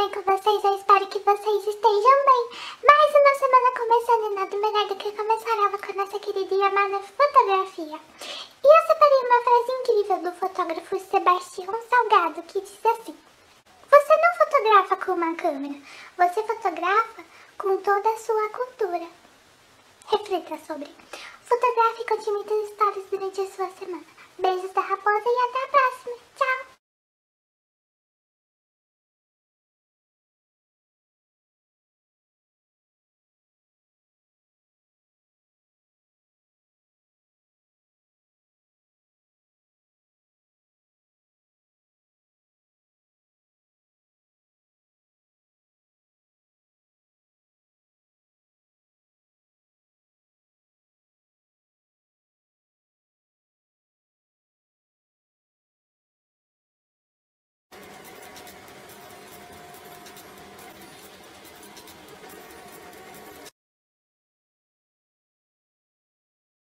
bem com vocês? Eu espero que vocês estejam bem. Mais uma semana começando, nada melhor do que começar ela com a nossa querida e amada fotografia. E eu separei uma frase incrível do fotógrafo Sebastião Salgado, que diz assim: você não fotografa com uma câmera, você fotografa com toda a sua cultura. Reflita sobre. Fotografe e continue as histórias durante a sua semana. Beijos da raposa e até a próxima!